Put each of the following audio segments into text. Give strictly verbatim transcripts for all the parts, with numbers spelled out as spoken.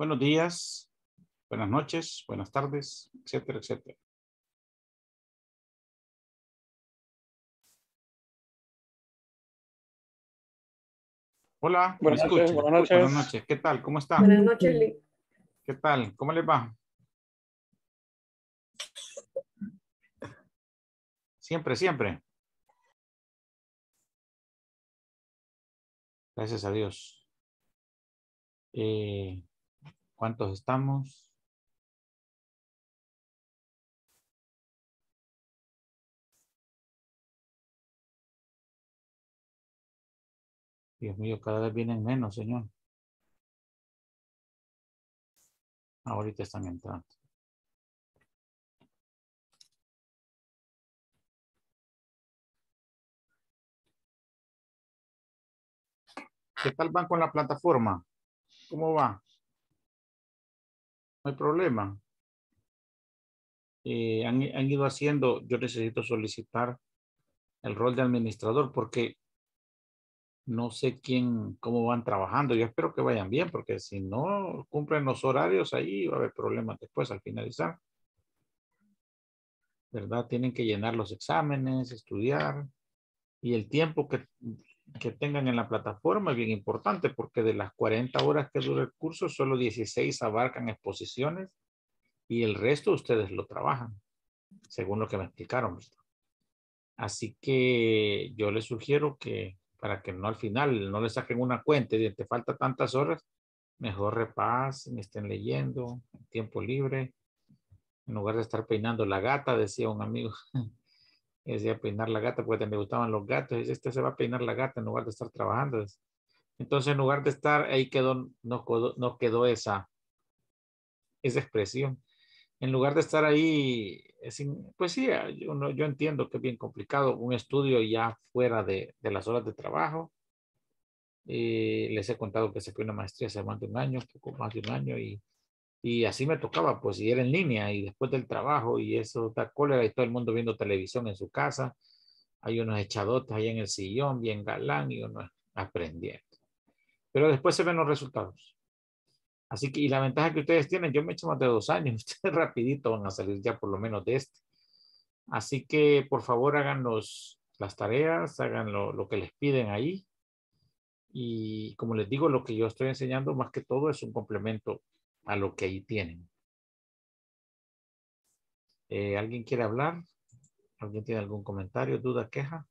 Buenos días, buenas noches, buenas tardes, etcétera, etcétera. Hola, buenas noches, buenas noches. Buenas noches, ¿qué tal? ¿Cómo está? Buenas noches, Lee. ¿Qué tal? ¿Cómo les va? Siempre, siempre. Gracias a Dios. Eh, ¿Cuántos estamos? Dios mío, cada vez vienen menos, Señor. Ahorita están entrando. ¿Qué tal van con la plataforma? ¿Cómo va? No hay problema. Eh, han, han ido haciendo, yo necesito solicitar el rol de administrador porque no sé quién, cómo van trabajando. Yo espero que vayan bien porque si no cumplen los horarios ahí va a haber problemas después al finalizar. ¿Verdad? Tienen que llenar los exámenes, estudiar y el tiempo que... que tengan en la plataforma es bien importante porque de las cuarenta horas que dura el curso solo dieciséis abarcan exposiciones y el resto ustedes lo trabajan según lo que me explicaron. Así que yo les sugiero que para que no al final no les saquen una cuenta y te falta tantas horas, mejor repasen, estén leyendo, tiempo libre en lugar de estar peinando la gata, decía un amigo. Decía peinar la gata porque me gustaban los gatos. Dice, este se va a peinar la gata en lugar de estar trabajando. Entonces, en lugar de estar, ahí quedó, nos quedó, nos quedó esa, esa expresión. En lugar de estar ahí, sin, pues sí, yo, yo entiendo que es bien complicado. Un estudio ya fuera de, de las horas de trabajo. Eh, les he contado que se fue una maestría hace más de un año, poco más de un año y... Y así me tocaba, pues, y era en línea, y después del trabajo, y eso da cólera, y todo el mundo viendo televisión en su casa. Hay unos echadotes ahí en el sillón, bien galán, y uno aprendiendo. Pero después se ven los resultados. Así que, y la ventaja que ustedes tienen, yo me echo más de dos años, ustedes rapidito van a salir ya por lo menos de este. Así que, por favor, hagan los, las tareas, hagan lo, lo que les piden ahí. Y como les digo, lo que yo estoy enseñando, más que todo, es un complemento a lo que ahí tienen. Eh, ¿Alguien quiere hablar? ¿Alguien tiene algún comentario, duda, queja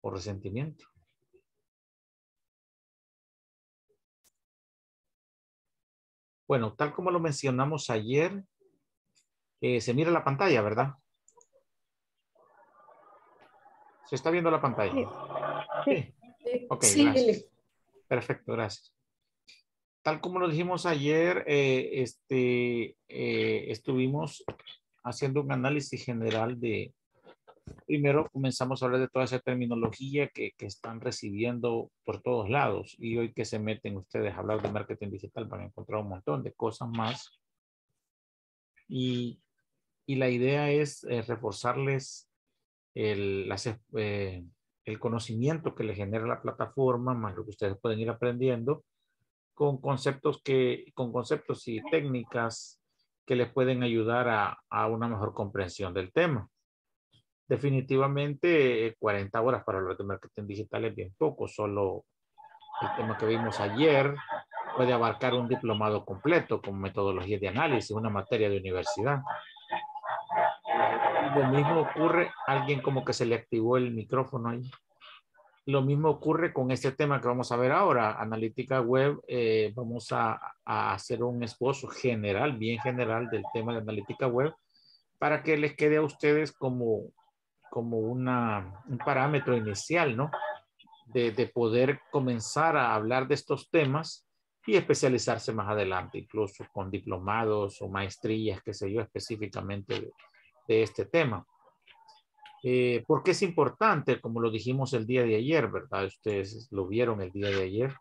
o resentimiento? Bueno, tal como lo mencionamos ayer, eh, se mira la pantalla, ¿verdad? ¿Se está viendo la pantalla? Sí. Sí. Ok, sí. Gracias. Perfecto, gracias. Tal como lo dijimos ayer, eh, este, eh, estuvimos haciendo un análisis general de, primero comenzamos a hablar de toda esa terminología que, que están recibiendo por todos lados y hoy que se meten ustedes a hablar de marketing digital van a encontrar un montón de cosas más y, y la idea es eh, reforzarles el, las, eh, el conocimiento que les genera la plataforma más lo que ustedes pueden ir aprendiendo con conceptos que con conceptos y técnicas que les pueden ayudar a, a una mejor comprensión del tema. Definitivamente cuarenta horas para hablar de marketing digital es bien poco, solo el tema que vimos ayer puede abarcar un diplomado completo con metodología de análisis, una materia de universidad. Lo mismo ocurre, alguien como que se le activó el micrófono ahí. Lo mismo ocurre con este tema que vamos a ver ahora, analítica web. Eh, vamos a, a hacer un esbozo general, bien general del tema de analítica web para que les quede a ustedes como, como una, un parámetro inicial, ¿no? De, de poder comenzar a hablar de estos temas y especializarse más adelante, incluso con diplomados o maestrías, qué sé yo, específicamente de, de este tema. Eh, porque es importante, como lo dijimos el día de ayer, ¿verdad? Ustedes lo vieron el día de ayer,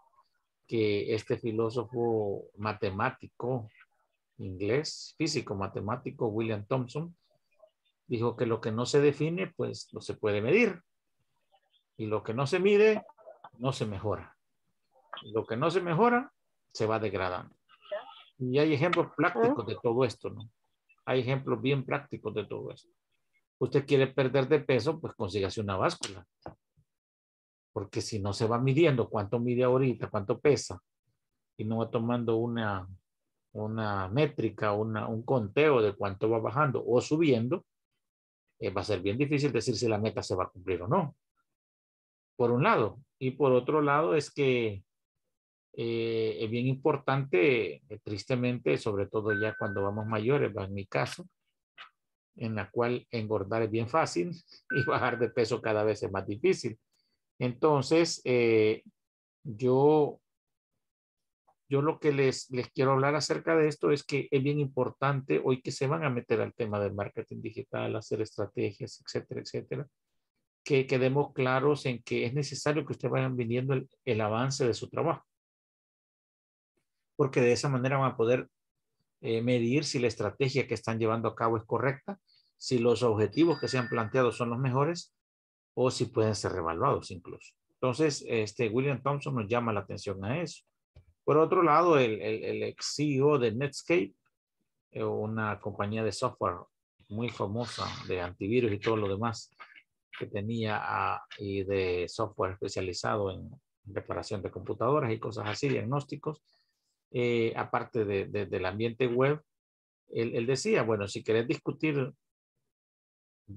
que este filósofo matemático inglés, físico matemático, William Thompson, dijo que lo que no se define, pues no se puede medir. Y lo que no se mide, no se mejora. Y lo que no se mejora, se va degradando. Y hay ejemplos prácticos de todo esto, ¿no? Hay ejemplos bien prácticos de todo esto. Usted quiere perder de peso, pues consígase una báscula. Porque si no se va midiendo cuánto mide ahorita, cuánto pesa, y no va tomando una, una métrica, una, un conteo de cuánto va bajando o subiendo, eh, va a ser bien difícil decir si la meta se va a cumplir o no. Por un lado. Y por otro lado es que eh, es bien importante, eh, tristemente, sobre todo ya cuando vamos mayores, en mi caso, en la cual engordar es bien fácil y bajar de peso cada vez es más difícil. Entonces, eh, yo, yo lo que les, les quiero hablar acerca de esto es que es bien importante hoy que se van a meter al tema del marketing digital, hacer estrategias, etcétera, etcétera, que quedemos claros en que es necesario que ustedes vayan viendo el, el avance de su trabajo. Porque de esa manera van a poder eh, medir si la estrategia que están llevando a cabo es correcta, si los objetivos que se han planteado son los mejores, o si pueden ser revaluados incluso. Entonces, este William Thompson nos llama la atención a eso. Por otro lado, el, el, el ex C E O de Netscape, una compañía de software muy famosa de antivirus y todo lo demás que tenía a, y de software especializado en reparación de computadoras y cosas así, diagnósticos, eh, aparte de, de, del ambiente web, él, él decía, bueno, si querés discutir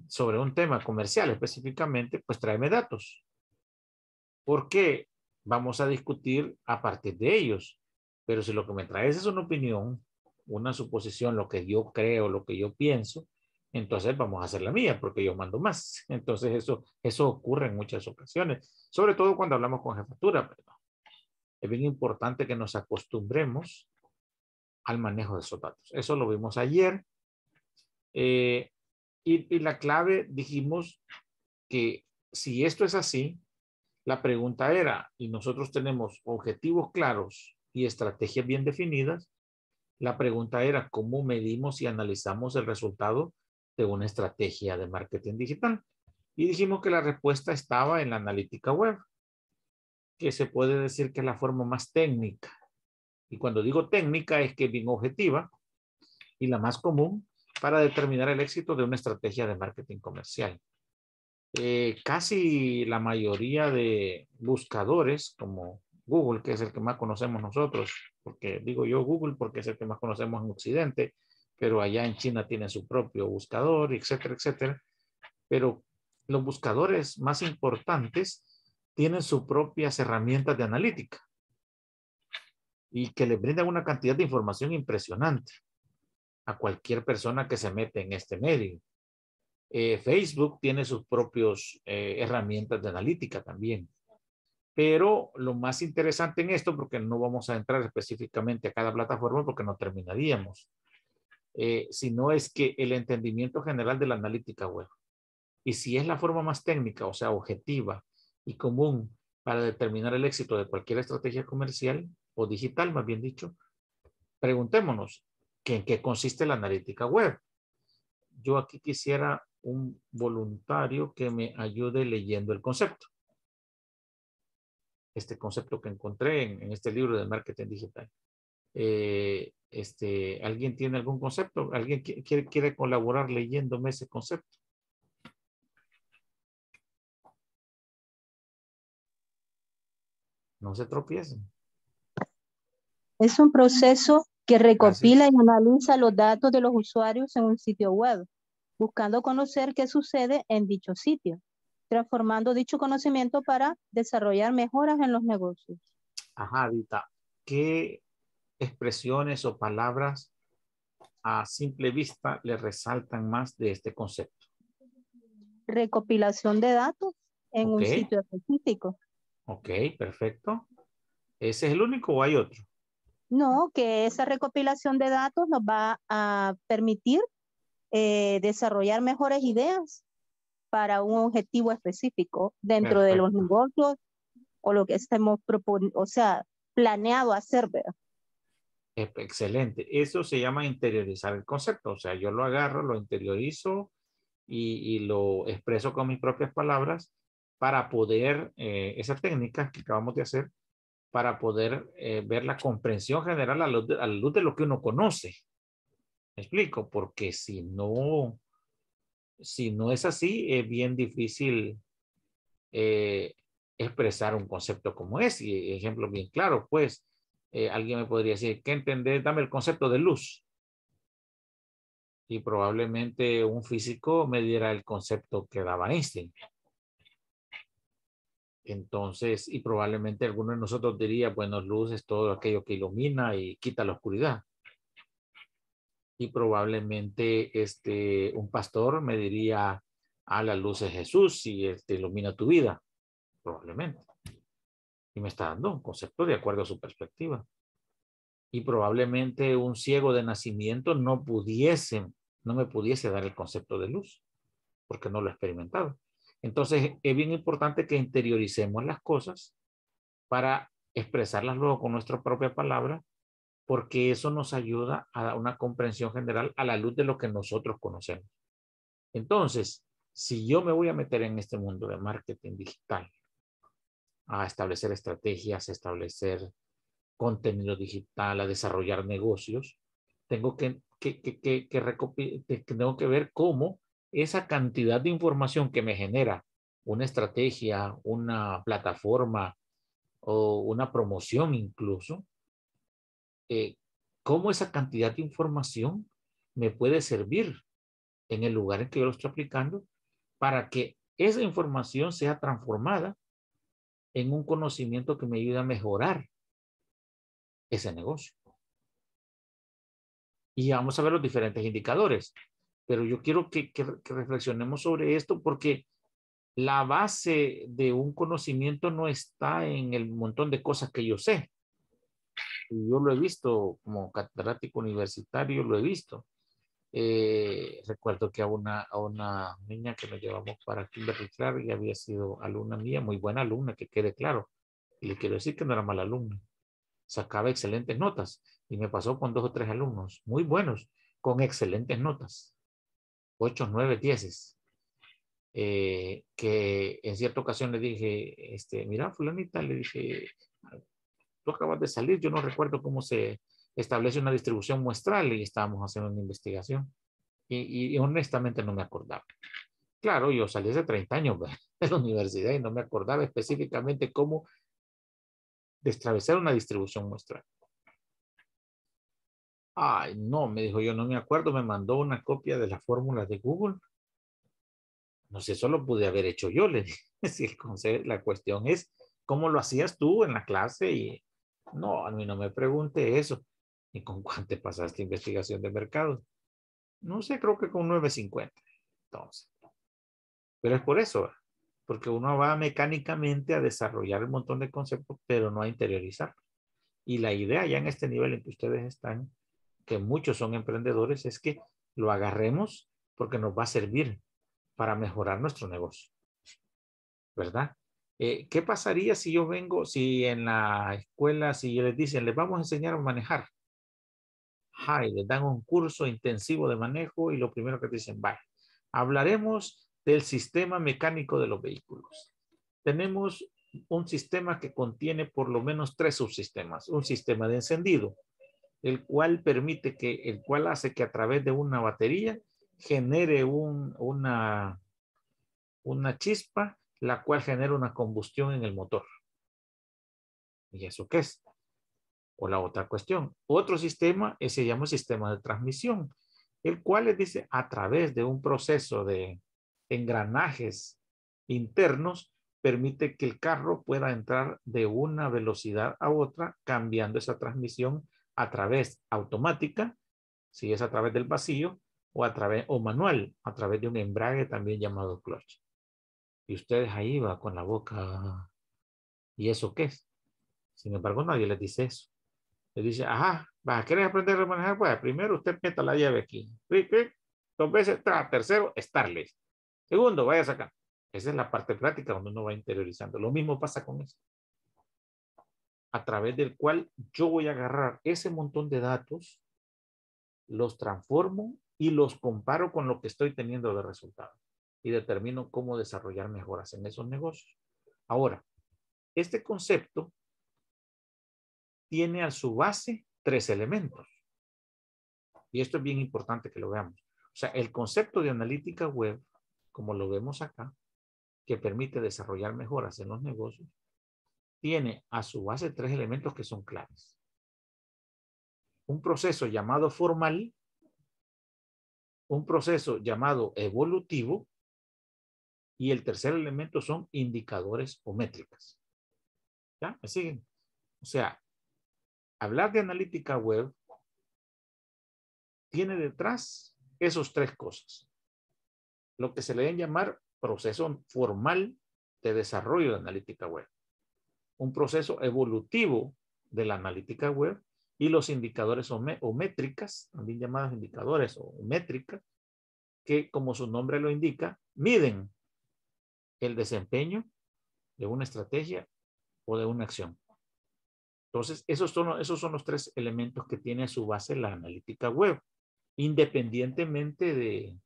sobre un tema comercial específicamente, pues tráeme datos. Porque vamos a discutir a partir de ellos. Pero si lo que me traes es una opinión, una suposición, lo que yo creo, lo que yo pienso, entonces vamos a hacer la mía, porque yo mando más. Entonces eso, eso ocurre en muchas ocasiones. Sobre todo cuando hablamos con jefatura. Perdón. Es bien importante que nos acostumbremos al manejo de esos datos. Eso lo vimos ayer. Eh, Y, y la clave, dijimos que si esto es así, la pregunta era, y nosotros tenemos objetivos claros y estrategias bien definidas, la pregunta era cómo medimos y analizamos el resultado de una estrategia de marketing digital. Y dijimos que la respuesta estaba en la analítica web, que se puede decir que es la forma más técnica. Y cuando digo técnica es que es bien objetiva y la más común para determinar el éxito de una estrategia de marketing comercial. Eh, casi la mayoría de buscadores, como Google, que es el que más conocemos nosotros, porque digo yo Google porque es el que más conocemos en Occidente, pero allá en China tienen su propio buscador, etcétera, etcétera. Pero los buscadores más importantes tienen sus propias herramientas de analítica y que les brindan una cantidad de información impresionante a cualquier persona que se mete en este medio. Eh, Facebook tiene sus propias eh, herramientas de analítica también. Pero lo más interesante en esto, porque no vamos a entrar específicamente a cada plataforma porque no terminaríamos, eh, sino es que el entendimiento general de la analítica web. Y si es la forma más técnica, o sea, objetiva y común para determinar el éxito de cualquier estrategia comercial o digital, más bien dicho, preguntémonos, ¿en qué consiste la analítica web? Yo aquí quisiera un voluntario que me ayude leyendo el concepto. Este concepto que encontré en, en este libro de marketing digital. Eh, este, ¿Alguien tiene algún concepto? ¿Alguien quiere, quiere colaborar leyéndome ese concepto? No se tropiecen. Es un proceso que recopila y analiza los datos de los usuarios en un sitio web, buscando conocer qué sucede en dicho sitio, transformando dicho conocimiento para desarrollar mejoras en los negocios. Ajá, Vita. ¿Qué expresiones o palabras a simple vista le resaltan más de este concepto? Recopilación de datos en okay. un sitio específico. Ok, perfecto. ¿Ese es el único o hay otro? No, que esa recopilación de datos nos va a permitir eh, desarrollar mejores ideas para un objetivo específico dentro Perfecto. De los negocios o lo que estemos proponiendo, o sea, planeado hacer, ¿verdad? Excelente. Eso se llama interiorizar el concepto. O sea, yo lo agarro, lo interiorizo y, y lo expreso con mis propias palabras para poder, eh, esa técnica que acabamos de hacer, para poder eh, ver la comprensión general a, lo, a la luz de lo que uno conoce. ¿Me explico? Porque si no, si no es así, es bien difícil eh, expresar un concepto como ese. Y ejemplo bien claro, pues, eh, alguien me podría decir, ¿qué entendés? Dame el concepto de luz. Y probablemente un físico me diera el concepto que daba Einstein. Entonces, y probablemente alguno de nosotros diría, bueno, luz es todo aquello que ilumina y quita la oscuridad. Y probablemente este, un pastor me diría, ah, la luz es Jesús y este, ilumina tu vida. Probablemente. Y me está dando un concepto de acuerdo a su perspectiva. Y probablemente un ciego de nacimiento no pudiese, no me pudiese dar el concepto de luz, porque no lo he experimentado. Entonces, es bien importante que interioricemos las cosas para expresarlas luego con nuestra propia palabra, porque eso nos ayuda a una comprensión general a la luz de lo que nosotros conocemos. Entonces, si yo me voy a meter en este mundo de marketing digital, a establecer estrategias, a establecer contenido digital, a desarrollar negocios, tengo que, que, que, que, que, recopil- que tengo que ver cómo esa cantidad de información que me genera una estrategia, una plataforma o una promoción incluso, Eh, cómo esa cantidad de información me puede servir en el lugar en que yo lo estoy aplicando para que esa información sea transformada en un conocimiento que me ayude a mejorar ese negocio. Y vamos a ver los diferentes indicadores, pero yo quiero que, que, que reflexionemos sobre esto porque la base de un conocimiento no está en el montón de cosas que yo sé. Yo lo he visto como catedrático universitario, lo he visto. Eh, recuerdo que a una, a una niña que nos llevamos para Kinder Clar y había sido alumna mía, muy buena alumna, que quede claro. Y le quiero decir que no era mala alumna. Sacaba excelentes notas y me pasó con dos o tres alumnos muy buenos, con excelentes notas. Ocho, nueve, dieces. Eh, que en cierta ocasión le dije, este, mira, fulanita, le dije... Tú acabas de salir, yo no recuerdo cómo se establece una distribución muestral y estábamos haciendo una investigación. Y, y honestamente no me acordaba. Claro, yo salí hace treinta años de la universidad y no me acordaba específicamente cómo destraversar una distribución muestral. Ay, no, me dijo yo, no me acuerdo, me mandó una copia de la fórmula de Google. No sé, eso lo pude haber hecho yo, le dije. Si el concepto, la cuestión es, ¿cómo lo hacías tú en la clase? Y no, a mí no me pregunte eso. ¿Y con cuánto pasaste investigación de mercado? No sé, creo que con nueve cincuenta. Entonces. Pero es por eso. Porque uno va mecánicamente a desarrollar un montón de conceptos, pero no a interiorizar. Y la idea ya en este nivel en que ustedes están, que muchos son emprendedores, es que lo agarremos porque nos va a servir para mejorar nuestro negocio. ¿Verdad? Eh, ¿Qué pasaría si yo vengo, si en la escuela, si les dicen, les vamos a enseñar a manejar? Ay, les dan un curso intensivo de manejo y lo primero que te dicen, vaya, hablaremos del sistema mecánico de los vehículos. Tenemos un sistema que contiene por lo menos tres subsistemas. Un sistema de encendido, el cual permite que, el cual hace que a través de una batería genere un, una, una chispa la cual genera una combustión en el motor. ¿Y eso qué es? O la otra cuestión. Otro sistema se llama sistema de transmisión, el cual les dice a través de un proceso de engranajes internos, permite que el carro pueda entrar de una velocidad a otra, cambiando esa transmisión a través automática, si es a través del vacío, o, a través, o manual, a través de un embrague también llamado clutch. Y ustedes ahí van con la boca. ¿Y eso qué es? Sin embargo, nadie les dice eso. Les dice, ajá, ¿quieres aprender a manejar? Pues primero usted meta la llave aquí. Clic, clic, dos veces, tra, tercero, estarle. Segundo, vaya a sacar. Esa es la parte práctica donde uno va interiorizando. Lo mismo pasa con eso. A través del cual yo voy a agarrar ese montón de datos, los transformo y los comparo con lo que estoy teniendo de resultado. Y determino cómo desarrollar mejoras en esos negocios. Ahora, este concepto tiene a su base tres elementos. Y esto es bien importante que lo veamos. O sea, el concepto de analítica web, como lo vemos acá, que permite desarrollar mejoras en los negocios, tiene a su base tres elementos que son claves. Un proceso llamado formal, un proceso llamado evolutivo, y el tercer elemento son indicadores o métricas. ¿Ya? ¿Me siguen? O sea, hablar de analítica web tiene detrás esos tres cosas. Lo que se le debe llamar proceso formal de desarrollo de analítica web, un proceso evolutivo de la analítica web y los indicadores o, o métricas, también llamadas indicadores o métricas, que como su nombre lo indica, miden el desempeño de una estrategia o de una acción. Entonces, esos son, esos son los tres elementos que tiene a su base la analítica web, independientemente de,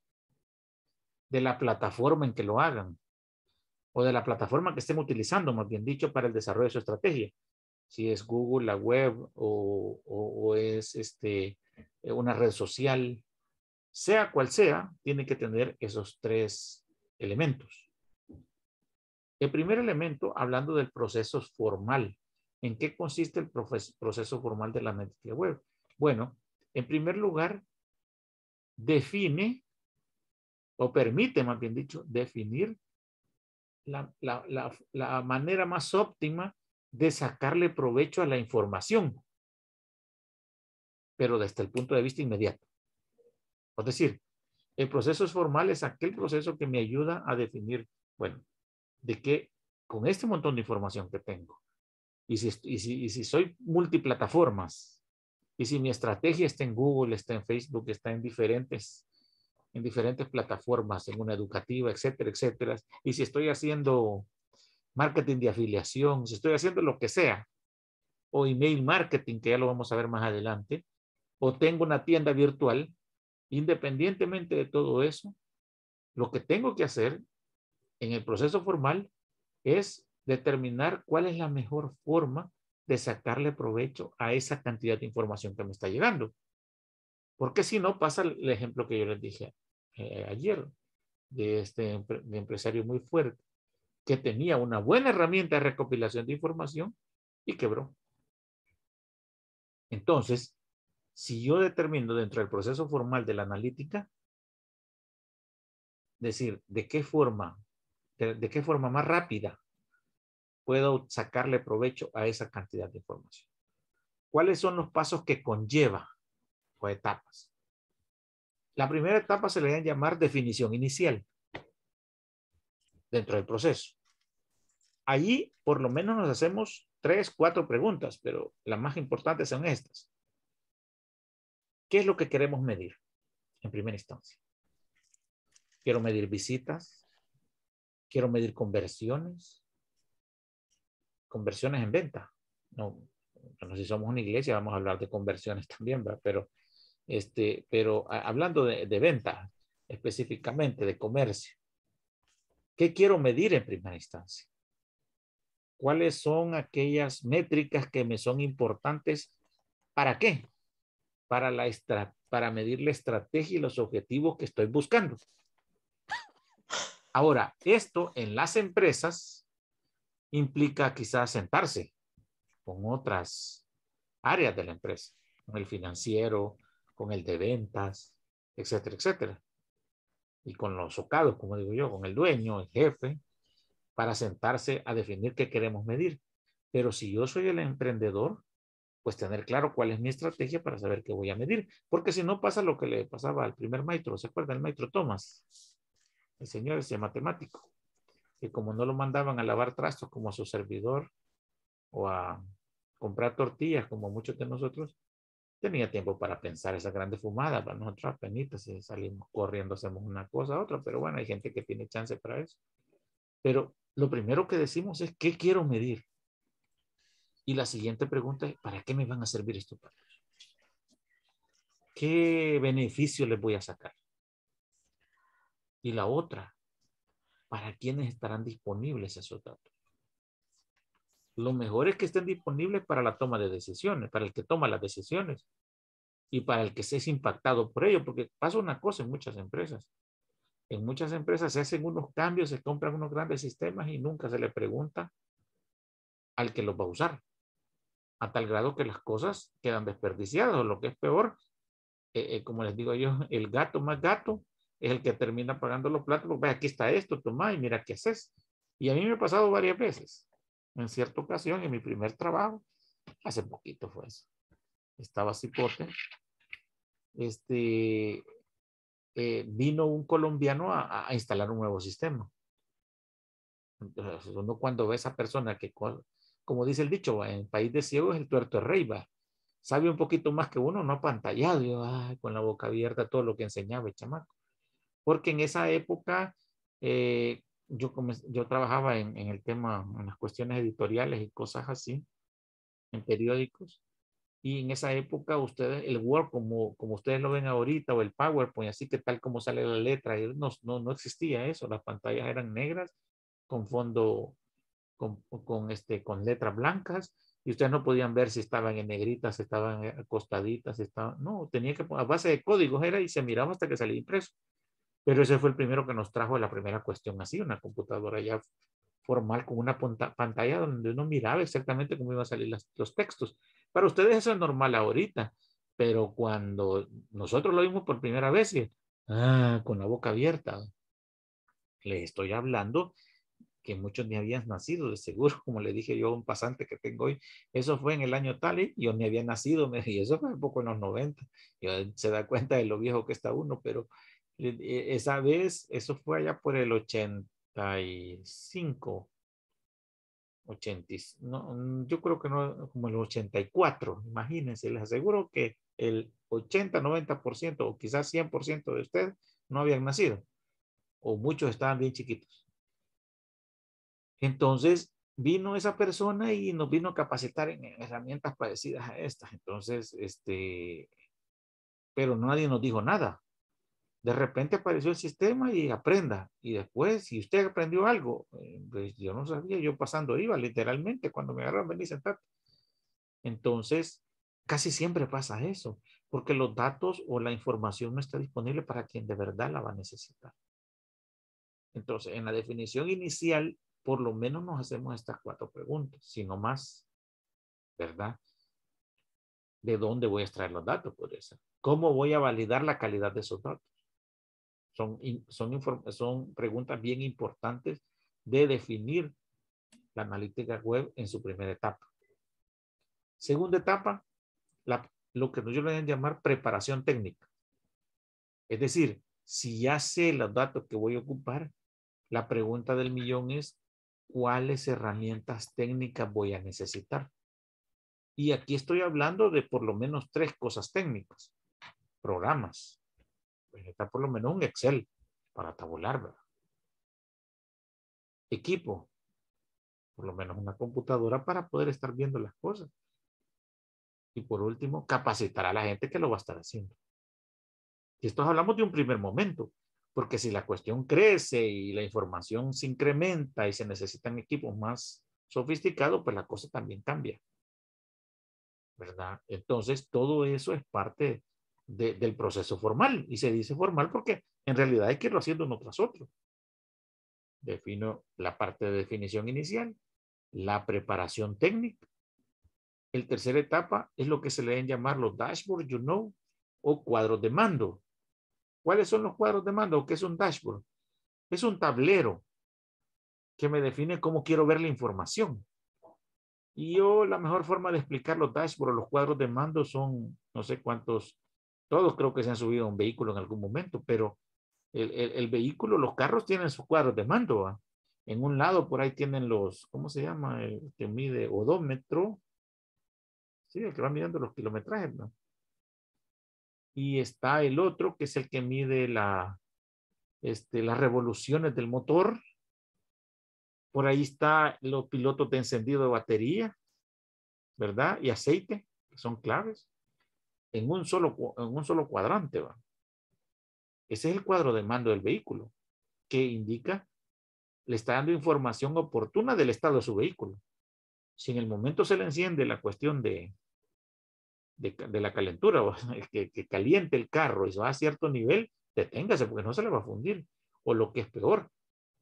de la plataforma en que lo hagan, o de la plataforma que estén utilizando, más bien dicho, para el desarrollo de su estrategia. Si es Google, la web, o, o, o es este, una red social, sea cual sea, tiene que tener esos tres elementos. El primer elemento, hablando del proceso formal. ¿En qué consiste el proceso formal de la analítica web? Bueno, en primer lugar, define, o permite, más bien dicho, definir la, la, la, la manera más óptima de sacarle provecho a la información, pero desde el punto de vista inmediato. Es decir, el proceso formal es aquel proceso que me ayuda a definir, bueno, de que con este montón de información que tengo, y si, y si, y si soy multiplataformas, y si mi estrategia está en Google, está en Facebook, está en diferentes, en diferentes plataformas, en una educativa, etcétera, etcétera, y si estoy haciendo marketing de afiliación, si estoy haciendo lo que sea, o email marketing, que ya lo vamos a ver más adelante, o tengo una tienda virtual, independientemente de todo eso, lo que tengo que hacer en el proceso formal es determinar cuál es la mejor forma de sacarle provecho a esa cantidad de información que me está llegando. Porque si no, pasa el ejemplo que yo les dije eh, ayer, de este de empresario muy fuerte, que tenía una buena herramienta de recopilación de información y quebró. Entonces, si yo determino dentro del proceso formal de la analítica, decir, ¿de qué forma, de, de qué forma más rápida puedo sacarle provecho a esa cantidad de información? ¿Cuáles son los pasos que conlleva o etapas? La primera etapa se le va a llamar definición inicial dentro del proceso. Allí por lo menos nos hacemos tres, cuatro preguntas, pero las más importantes son estas. ¿Qué es lo que queremos medir en primera instancia? Quiero medir visitas, quiero medir conversiones, conversiones en venta. No, no sé si somos una iglesia, vamos a hablar de conversiones también, ¿verdad? Pero, este, pero a, hablando de, de venta, específicamente de comercio, ¿qué quiero medir en primera instancia? ¿Cuáles son aquellas métricas que me son importantes? ¿Para qué? Para, la estra, para medir la estrategia y los objetivos que estoy buscando. Ahora, esto en las empresas implica quizás sentarse con otras áreas de la empresa, con el financiero, con el de ventas, etcétera, etcétera. Y con los socados, como digo yo, con el dueño, el jefe, para sentarse a definir qué queremos medir. Pero si yo soy el emprendedor, pues tener claro cuál es mi estrategia para saber qué voy a medir. Porque si no pasa lo que le pasaba al primer maestro, ¿se acuerdan? El maestro Tomás, el señor ese matemático, que como no lo mandaban a lavar trastos como a su servidor o a comprar tortillas como muchos de nosotros, tenía tiempo para pensar esas grandes fumadas. Para nosotros apenas si salimos corriendo, hacemos una cosa a otra, pero bueno, hay gente que tiene chance para eso. Pero lo primero que decimos es, ¿qué quiero medir? Y la siguiente pregunta es, ¿para qué me van a servir estos datos? ¿Qué beneficio les voy a sacar? Y la otra, ¿para quiénes estarán disponibles esos datos? lo mejor es que estén disponibles para la toma de decisiones, para el que toma las decisiones y para el que se es impactado por ello, porque pasa una cosa en muchas empresas. En muchas empresas se hacen unos cambios, se compran unos grandes sistemas y nunca se le pregunta al que los va a usar. A tal grado que las cosas quedan desperdiciadas, o lo que es peor, eh, eh, como les digo yo, el gato más gato es el que termina pagando los platos, porque aquí está esto, toma y mira qué haces. Y a mí me ha pasado varias veces. En cierta ocasión, en mi primer trabajo, hace poquito fue eso. Estaba cipote. Este... Eh, vino un colombiano a, a instalar un nuevo sistema. Entonces, uno cuando ve a esa persona que, como dice el dicho, en el país de ciegos el tuerto es rey, va. Sabe un poquito más que uno, no apantallado, yo, ay, con la boca abierta todo lo que enseñaba el chamaco. Porque en esa época eh, yo, yo trabajaba en, en el tema, en las cuestiones editoriales y cosas así, en periódicos. Y en esa época, ustedes, el Word, como, como ustedes lo ven ahorita, o el PowerPoint, así que tal como sale la letra, no, no, no existía eso. Las pantallas eran negras, con fondo, con, con, este, con letras blancas, y ustedes no podían ver si estaban en negritas, si estaban acostaditas, si estaban... No, tenía que... A base de códigos era, y se miraba hasta que salía impreso. Pero ese fue el primero que nos trajo la primera cuestión así, una computadora ya formal, con una pantalla donde uno miraba exactamente cómo iban a salir las, los textos. Para ustedes eso es normal ahorita, pero cuando nosotros lo vimos por primera vez, ah, con la boca abierta, les estoy hablando que muchos ni habían nacido, de seguro, como le dije yo a un pasante que tengo hoy, eso fue en el año tal y yo ni había nacido, y eso fue un poco en los noventa, yo, se da cuenta de lo viejo que está uno, pero esa vez, eso fue allá por el ochenta y cinco, ochenta, no, yo creo que no, como el ochenta y cuatro, imagínense, les aseguro que el ochenta, noventa por ciento o quizás cien por ciento de ustedes no habían nacido, o muchos estaban bien chiquitos. Entonces vino esa persona y nos vino a capacitar en herramientas parecidas a estas. Entonces, este, pero nadie nos dijo nada. De repente apareció el sistema y aprenda. Y después, si usted aprendió algo, pues yo no sabía, yo pasando iba literalmente, cuando me agarraron, vení, sentate. Entonces, casi siempre pasa eso, porque los datos o la información no está disponible para quien de verdad la va a necesitar. Entonces, en la definición inicial, por lo menos nos hacemos estas cuatro preguntas, si no más, ¿verdad? ¿De dónde voy a extraer los datos? Podría ser. ¿Cómo voy a validar la calidad de esos datos? Son, son, son preguntas bien importantes de definir la analítica web en su primera etapa. Segunda etapa, la, lo que yo le voy a llamar preparación técnica. Es decir, si ya sé los datos que voy a ocupar, la pregunta del millón es ¿cuáles herramientas técnicas voy a necesitar? Y aquí estoy hablando de por lo menos tres cosas técnicas. Programas. Pues está por lo menos un Excel para tabular, ¿verdad? Equipo, por lo menos una computadora para poder estar viendo las cosas. Y por último, capacitar a la gente que lo va a estar haciendo. Y esto hablamos de un primer momento, porque si la cuestión crece y la información se incrementa y se necesitan equipos más sofisticados, pues la cosa también cambia, ¿verdad? Entonces, todo eso es parte de De, del proceso formal, y se dice formal porque en realidad hay que irlo haciendo uno tras otro. Defino la parte de definición inicial, la preparación técnica. El tercera etapa es lo que se le deben llamar los dashboards, you know, o cuadros de mando. ¿Cuáles son los cuadros de mando? ¿Qué es un dashboard? Es un tablero que me define cómo quiero ver la información. Y yo, la mejor forma de explicar los dashboards, los cuadros de mando son, no sé cuántos. Todos creo que se han subido a un vehículo en algún momento, pero el, el, el vehículo, los carros tienen sus cuadros de mando, ¿va? En un lado por ahí tienen los, ¿cómo se llama? El que mide odómetro. Sí, el que va midiendo los kilometrajes, ¿no? Y está el otro que es el que mide la, este, las revoluciones del motor. Por ahí están los pilotos de encendido de batería, ¿verdad? Y aceite, que son claves. En un solo, en un solo cuadrante, ¿va? Ese es el cuadro de mando del vehículo, que indica, le está dando información oportuna del estado de su vehículo. si en el momento se le enciende la cuestión de, de, de la calentura, que, que caliente el carro y se va a cierto nivel, deténgase porque no se le va a fundir. O lo que es peor,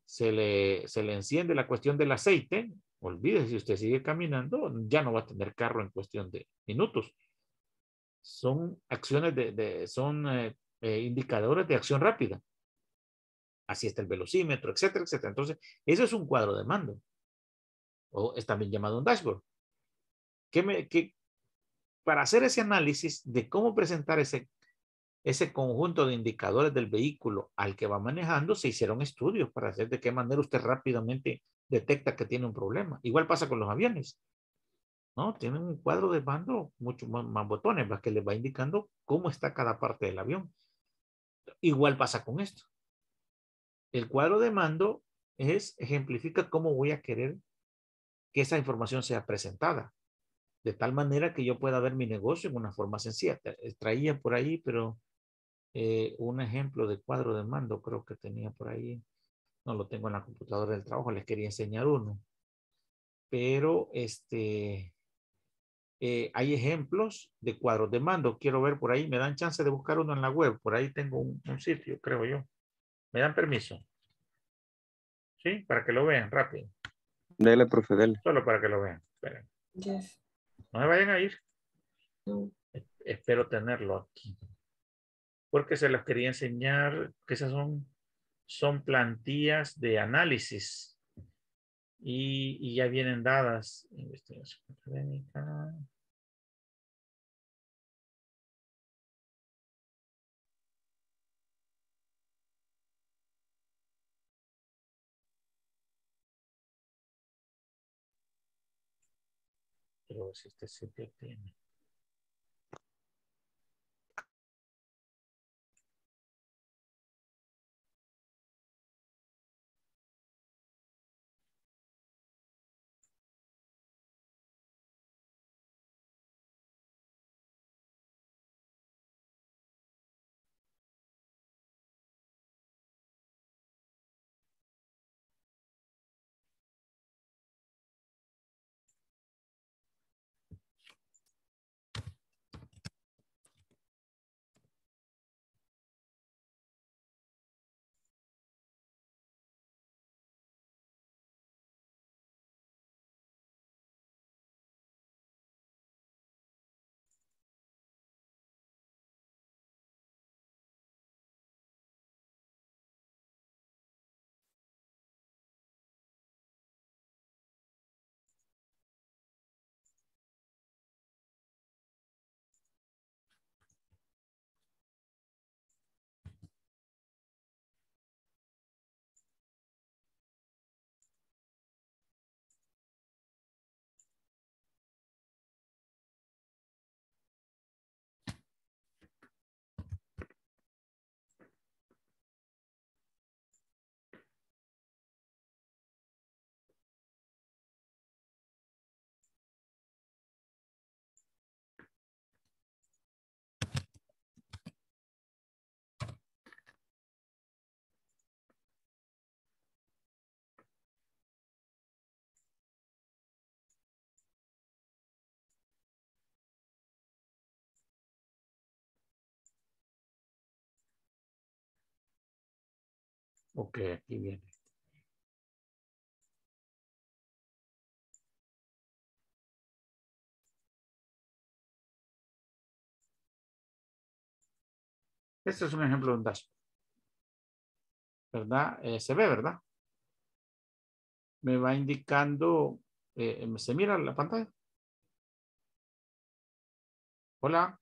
se le, se le enciende la cuestión del aceite, olvídese, si usted sigue caminando, ya no va a tener carro en cuestión de minutos. Son acciones de, de son eh, eh, indicadores de acción rápida. Así está el velocímetro, etcétera, etcétera. Entonces, ese es un cuadro de mando. O es también llamado un dashboard. Que me, que, para hacer ese análisis de cómo presentar ese, ese conjunto de indicadores del vehículo al que va manejando, se hicieron estudios para hacer de qué manera usted rápidamente detecta que tiene un problema. Igual pasa con los aviones. ¿No? Tienen un cuadro de mando, mucho más, más botones, más que les va indicando cómo está cada parte del avión. Igual pasa con esto. El cuadro de mando es, ejemplifica cómo voy a querer que esa información sea presentada. De tal manera que yo pueda ver mi negocio en una forma sencilla. Traía por ahí, pero eh, un ejemplo de cuadro de mando creo que tenía por ahí. No lo tengo en la computadora del trabajo, les quería enseñar uno. Pero este, eh, hay ejemplos de cuadros de mando. Quiero ver por ahí, me dan chance de buscar uno en la web. Por ahí tengo un, un sitio, creo yo. ¿Me dan permiso? ¿Sí? Para que lo vean rápido. Dele, profe, dele. Solo para que lo vean. Esperen. Yes. No me vayan a ir. No. Espero tenerlo aquí. Porque se los quería enseñar, que esas son, son plantillas de análisis. Y, y ya vienen dadas. Investigación académica. Pero si este sitio tiene. Ok, aquí viene. Este es un ejemplo de un dashboard. ¿Verdad? Eh, se ve, ¿verdad? Me va indicando, eh, ¿se mira la pantalla? Hola.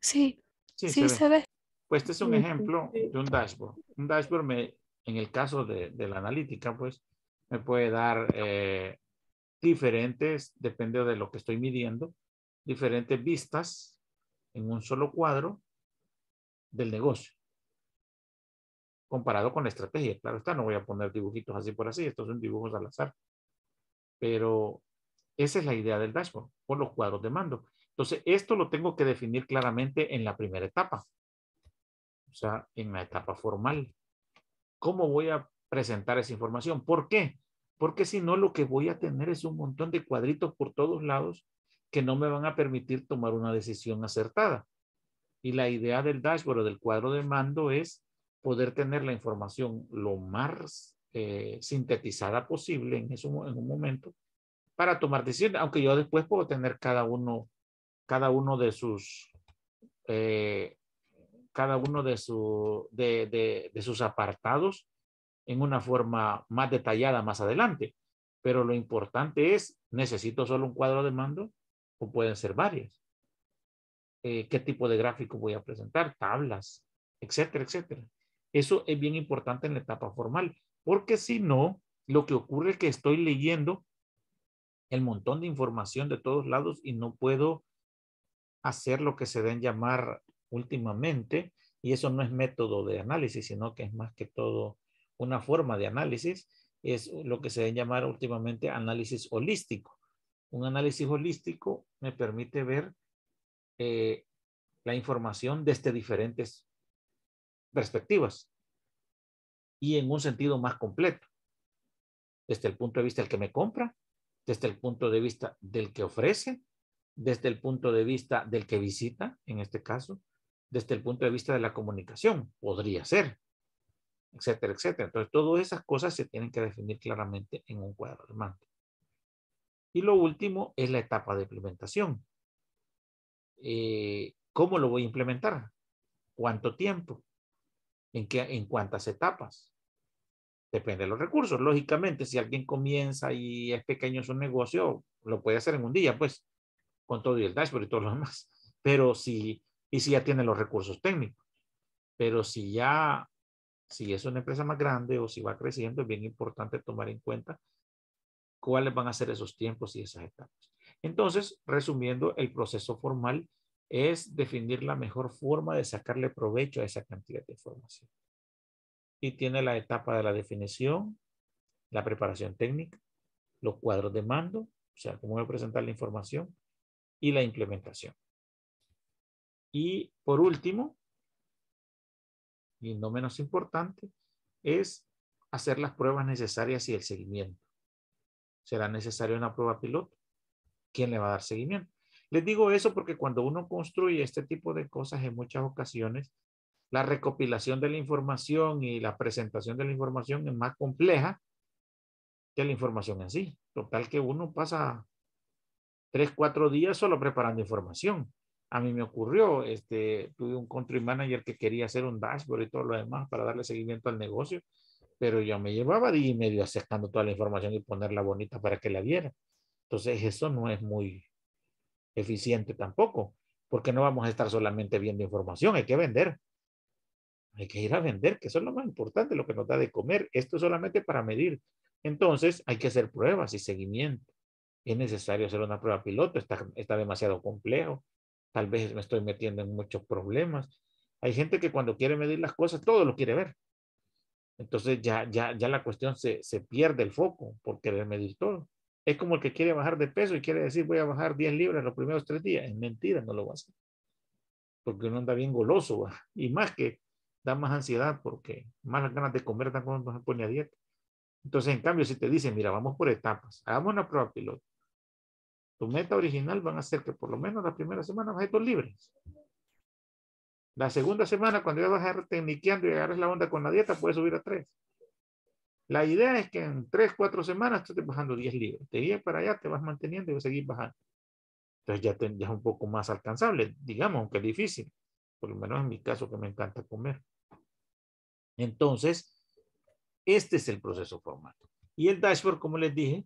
Sí, sí, sí se, se ve. ve. Pues este es un ejemplo de un dashboard. Un dashboard, me, en el caso de, de la analítica, pues me puede dar eh, diferentes, depende de lo que estoy midiendo, diferentes vistas en un solo cuadro del negocio. Comparado con la estrategia. Claro está, no voy a poner dibujitos así por así. Estos son dibujos al azar. Pero esa es la idea del dashboard, por los cuadros de mando. Entonces, esto lo tengo que definir claramente en la primera etapa. O sea, en la etapa formal. ¿Cómo voy a presentar esa información? ¿Por qué? porque si no lo que voy a tener es un montón de cuadritos por todos lados que no me van a permitir tomar una decisión acertada. Y la idea del dashboard o del cuadro de mando es poder tener la información lo más eh, sintetizada posible en, eso, en un momento para tomar decisiones, aunque yo después puedo tener cada uno, cada uno de sus eh, cada uno de, su, de, de, de sus apartados en una forma más detallada más adelante. Pero lo importante es, ¿necesito solo un cuadro de mando? O pueden ser varias. Eh, ¿Qué tipo de gráfico voy a presentar? Tablas, etcétera, etcétera. Eso es bien importante en la etapa formal, porque si no, lo que ocurre es que estoy leyendo el montón de información de todos lados y no puedo hacer lo que se deben llamar últimamente, y eso no es método de análisis, sino que es más que todo una forma de análisis, es lo que se debe llamar últimamente análisis holístico. Un análisis holístico me permite ver eh, la información desde diferentes perspectivas y en un sentido más completo. Desde el punto de vista del que me compra, desde el punto de vista del que ofrece, desde el punto de vista del que visita, en este caso, desde el punto de vista de la comunicación, podría ser, etcétera, etcétera. Entonces, todas esas cosas se tienen que definir claramente en un cuadro de mando. Y lo último es la etapa de implementación. Eh, ¿Cómo lo voy a implementar? ¿Cuánto tiempo? ¿En qué, en cuántas etapas? Depende de los recursos. Lógicamente, si alguien comienza y es pequeño su negocio, lo puede hacer en un día, pues, con todo y el dashboard y todo lo demás. Pero si, y si ya tiene los recursos técnicos. Pero si ya, si es una empresa más grande o si va creciendo, es bien importante tomar en cuenta cuáles van a ser esos tiempos y esas etapas. Entonces, resumiendo, el proceso formal es definir la mejor forma de sacarle provecho a esa cantidad de información. Y tiene la etapa de la definición, la preparación técnica, los cuadros de mando, o sea, cómo voy a presentar la información y la implementación. Y por último, y no menos importante, es hacer las pruebas necesarias y el seguimiento. ¿Será necesaria una prueba piloto? ¿Quién le va a dar seguimiento? Les digo eso porque cuando uno construye este tipo de cosas, en muchas ocasiones, la recopilación de la información y la presentación de la información es más compleja que la información en sí. Total que uno pasa tres, cuatro días solo preparando información. A mí me ocurrió, este, tuve un country manager que quería hacer un dashboard y todo lo demás para darle seguimiento al negocio, pero yo me llevaba día y medio acercando toda la información y ponerla bonita para que la viera. Entonces eso no es muy eficiente tampoco, porque no vamos a estar solamente viendo información, hay que vender. Hay que ir a vender, que eso es lo más importante, lo que nos da de comer. Esto es solamente para medir. Entonces, hay que hacer pruebas y seguimiento. Es necesario hacer una prueba piloto. Está, está demasiado complejo. Tal vez me estoy metiendo en muchos problemas. Hay gente que cuando quiere medir las cosas, todo lo quiere ver. Entonces, ya, ya, ya la cuestión se, se pierde el foco por querer medir todo. Es como el que quiere bajar de peso y quiere decir, voy a bajar diez libras los primeros tres días. Es mentira, no lo va a hacer. Porque uno anda bien goloso. Y más que da más ansiedad porque más ganas de comer dan cuando se pone a dieta. Entonces, en cambio, si te dicen, mira, vamos por etapas, hagamos una prueba piloto. Tu meta original van a ser que por lo menos la primera semana bajes dos libras. La segunda semana, cuando ya vas a ir tecniqueando y agarras la onda con la dieta, puedes subir a tres. La idea es que en tres, cuatro semanas tú estés bajando diez libras. De ahí para allá te vas manteniendo y vas a seguir bajando. Entonces ya, te, ya es un poco más alcanzable, digamos, aunque es difícil. Por lo menos en mi caso que me encanta comer. Entonces, este es el proceso formal. Y el dashboard, como les dije,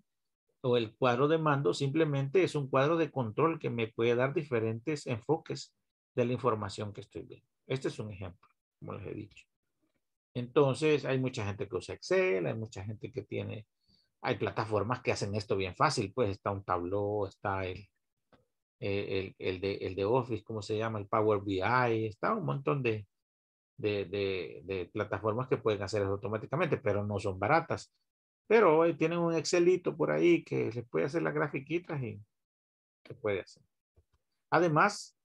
o el cuadro de mando, simplemente es un cuadro de control que me puede dar diferentes enfoques de la información que estoy viendo. Este es un ejemplo, como les he dicho. Entonces, hay mucha gente que usa Excel, hay mucha gente que tiene, hay plataformas que hacen esto bien fácil, pues está un Tableau, está el El, el, de, el de Office, ¿cómo se llama? El Power B I, está un montón de, de, de, de plataformas que pueden hacer eso automáticamente, pero no son baratas. Pero hoy tienen un Excelito por ahí que les puede hacer las grafiquitas y se puede hacer. Además,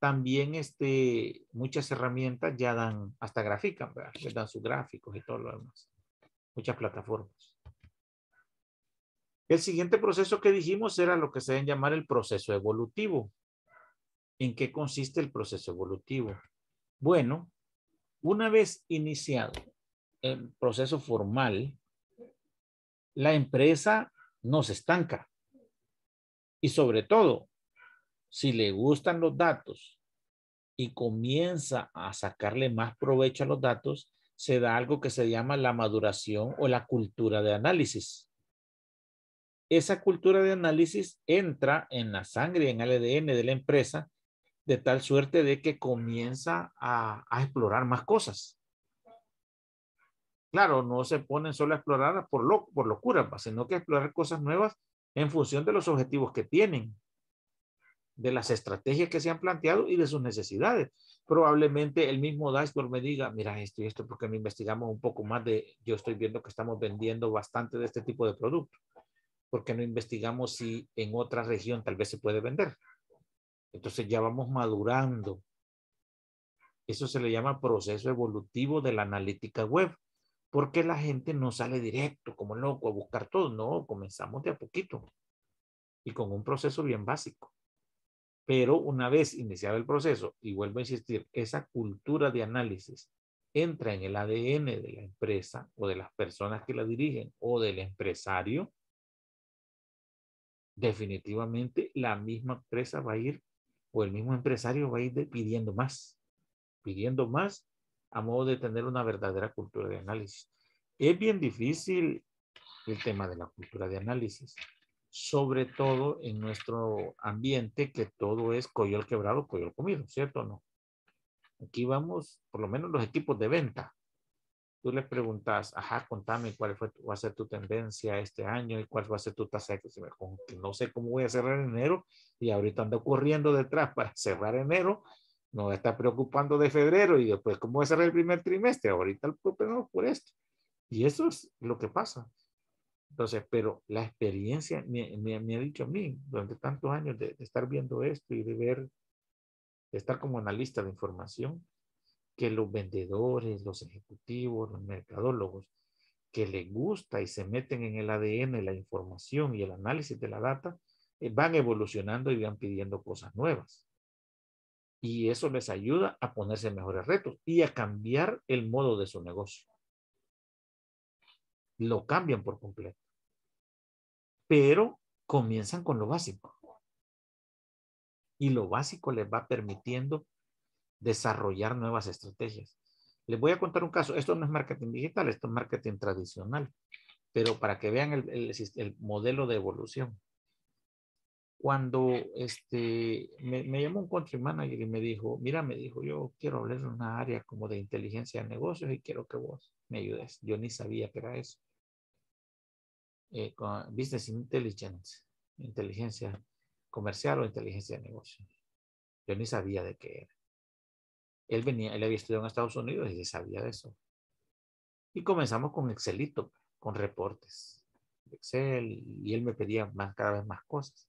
también este, muchas herramientas ya dan, hasta grafican, ¿verdad? Les dan sus gráficos y todo lo demás. Muchas plataformas. El siguiente proceso que dijimos era lo que se debe llamar el proceso evolutivo. ¿En qué consiste el proceso evolutivo? Bueno, una vez iniciado el proceso formal, la empresa no se estanca. Y sobre todo, si le gustan los datos y comienza a sacarle más provecho a los datos, se da algo que se llama la maduración o la cultura de análisis. Esa cultura de análisis entra en la sangre, en el A D N de la empresa, de tal suerte de que comienza a, a explorar más cosas. Claro, no se ponen solo a explorar por, lo, por locura, sino que a explorar cosas nuevas en función de los objetivos que tienen, de las estrategias que se han planteado y de sus necesidades. Probablemente el mismo dashboard me diga, mira esto y esto, porque me investigamos un poco más de, yo estoy viendo que estamos vendiendo bastante de este tipo de producto, porque no investigamos si en otra región tal vez se puede vender. Entonces ya vamos madurando. Eso se le llama proceso evolutivo de la analítica web. Porque la gente no sale directo como loco a buscar todo. No, comenzamos de a poquito. Y con un proceso bien básico. Pero una vez iniciado el proceso, y vuelvo a insistir, esa cultura de análisis entra en el A D N de la empresa o de las personas que la dirigen o del empresario. Definitivamente la misma empresa va a ir o el mismo empresario va a ir pidiendo más, pidiendo más a modo de tener una verdadera cultura de análisis. Es bien difícil el tema de la cultura de análisis, sobre todo en nuestro ambiente que todo es coyol quebrado, coyol comido, ¿cierto o no? Aquí vamos, por lo menos los equipos de venta. Tú les preguntas, ajá, contame cuál fue, va a ser tu tendencia este año y cuál va a ser tu tasa de crecimiento. No sé cómo voy a cerrar enero y ahorita ando corriendo detrás para cerrar enero. No va a estar preocupando de febrero y después cómo voy a cerrar el primer trimestre. Ahorita el problema por esto. Y eso es lo que pasa. Entonces, pero la experiencia me, me, me ha dicho a mí durante tantos años de, de estar viendo esto y de ver, de estar como analista de información, que los vendedores, los ejecutivos, los mercadólogos que les gusta y se meten en el A D N, la información y el análisis de la data, eh, van evolucionando y van pidiendo cosas nuevas. Y eso les ayuda a ponerse mejores retos y a cambiar el modo de su negocio. Lo cambian por completo. Pero comienzan con lo básico. Y lo básico les va permitiendo desarrollar nuevas estrategias. Les voy a contar un caso. Esto no es marketing digital, esto es marketing tradicional, pero para que vean el, el, el modelo de evolución. Cuando este, me, me llamó un country manager y me dijo, mira, me dijo, yo quiero hablar de una área como de inteligencia de negocios y quiero que vos me ayudes. Yo ni sabía que era eso. Eh, con business intelligence, inteligencia comercial o inteligencia de negocios. Yo ni sabía de qué era. Él venía, él había estudiado en Estados Unidos y sabía de eso. Y comenzamos con Excelito, con reportes. Excel, y él me pedía más, cada vez más cosas.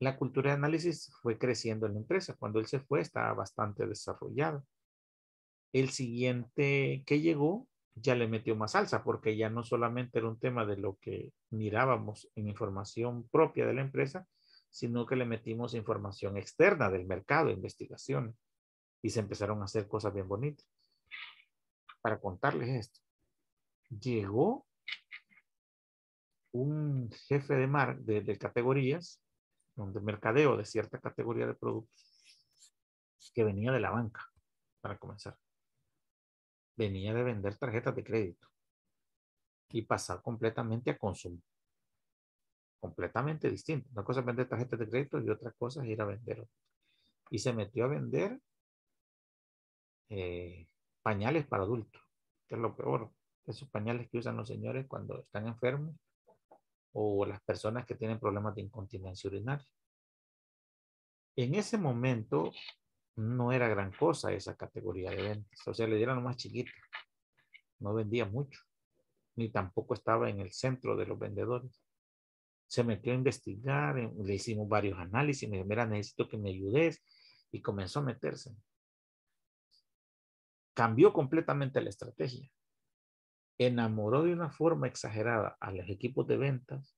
La cultura de análisis fue creciendo en la empresa. Cuando él se fue, estaba bastante desarrollada. El siguiente que llegó, ya le metió más salsa, porque ya no solamente era un tema de lo que mirábamos en información propia de la empresa, sino que le metimos información externa del mercado, investigaciones. Y se empezaron a hacer cosas bien bonitas. Para contarles esto. Llegó un jefe de, mar, de, de categorías, de mercadeo de cierta categoría de productos, que venía de la banca, para comenzar. Venía de vender tarjetas de crédito y pasar completamente a consumo. Completamente distinto. Una cosa es vender tarjetas de crédito y otra cosa es ir a vender. Y se metió a vender Eh, pañales para adultos, que es lo peor, esos pañales que usan los señores cuando están enfermos o las personas que tienen problemas de incontinencia urinaria. En ese momento no era gran cosa esa categoría de ventas, o sea, le dieron más chiquita, no vendía mucho, ni tampoco estaba en el centro de los vendedores. Se metió a investigar, le hicimos varios análisis, me dijo, mira, necesito que me ayudes, y comenzó a meterse. Cambió completamente la estrategia. Enamoró de una forma exagerada a los equipos de ventas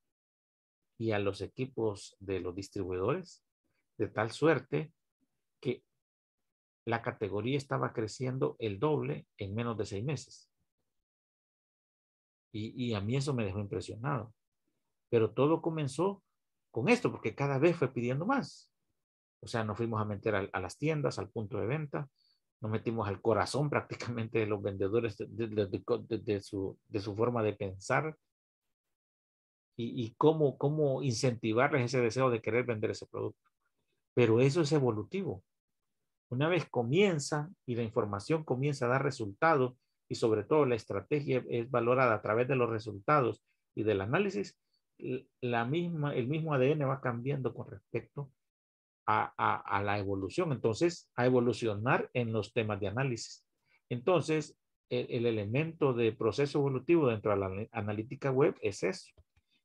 y a los equipos de los distribuidores, de tal suerte que la categoría estaba creciendo el doble en menos de seis meses. Y, y a mí eso me dejó impresionado. Pero todo comenzó con esto, porque cada vez fue pidiendo más. O sea, nos fuimos a meter a, a las tiendas, al punto de venta, nos metimos al corazón prácticamente de los vendedores, de, de, de, de, de, su, de su forma de pensar, y, y cómo, cómo incentivarles ese deseo de querer vender ese producto. Pero eso es evolutivo. Una vez comienza y la información comienza a dar resultados, y sobre todo la estrategia es valorada a través de los resultados y del análisis, la misma, el mismo A D N va cambiando con respecto a, a, a la evolución. Entonces, a evolucionar en los temas de análisis. Entonces, el, el elemento de proceso evolutivo dentro de la analítica web es eso.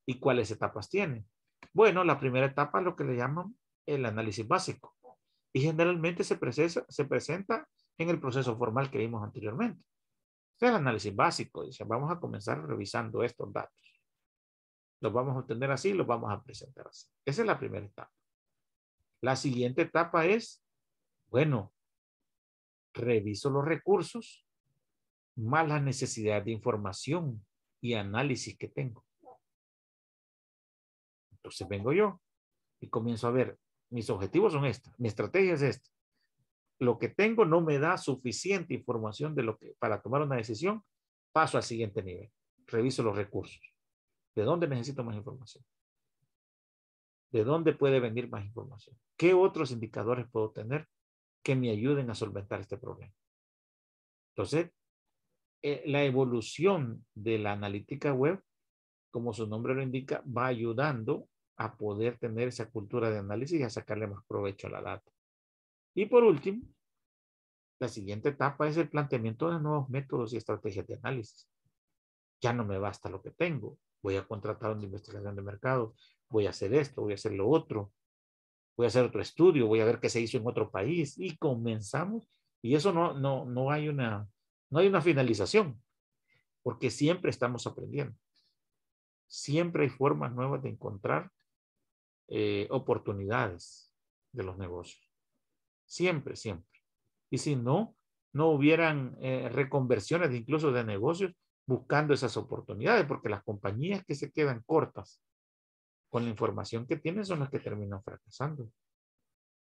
¿Y cuáles etapas tiene? Bueno, la primera etapa es lo que le llaman el análisis básico. Y generalmente se, procesa, se presenta en el proceso formal que vimos anteriormente. Este es el análisis básico. Dice, vamos a comenzar revisando estos datos. Los vamos a obtener así, los vamos a presentar así. Esa es la primera etapa. La siguiente etapa es, bueno, reviso los recursos más la necesidad de información y análisis que tengo. Entonces vengo yo y comienzo a ver, mis objetivos son estos, mi estrategia es esta. Lo que tengo no me da suficiente información de lo que, para tomar una decisión, paso al siguiente nivel. Reviso los recursos. ¿De dónde necesito más información? ¿De dónde puede venir más información? ¿Qué otros indicadores puedo tener que me ayuden a solventar este problema? Entonces, eh, la evolución de la analítica web, como su nombre lo indica, va ayudando a poder tener esa cultura de análisis y a sacarle más provecho a la data. Y por último, la siguiente etapa es el planteamiento de nuevos métodos y estrategias de análisis. Ya no me basta lo que tengo. Voy a contratar una investigación de mercado. Voy a hacer esto, voy a hacer lo otro. Voy a hacer otro estudio, voy a ver qué se hizo en otro país. Y comenzamos. Y eso no, no, no hay una, no hay una finalización. Porque siempre estamos aprendiendo. Siempre hay formas nuevas de encontrar eh, oportunidades de los negocios. Siempre, siempre. Y si no, no hubieran eh, reconversiones de incluso de negocios buscando esas oportunidades, porque las compañías que se quedan cortas con la información que tienen son las que terminan fracasando,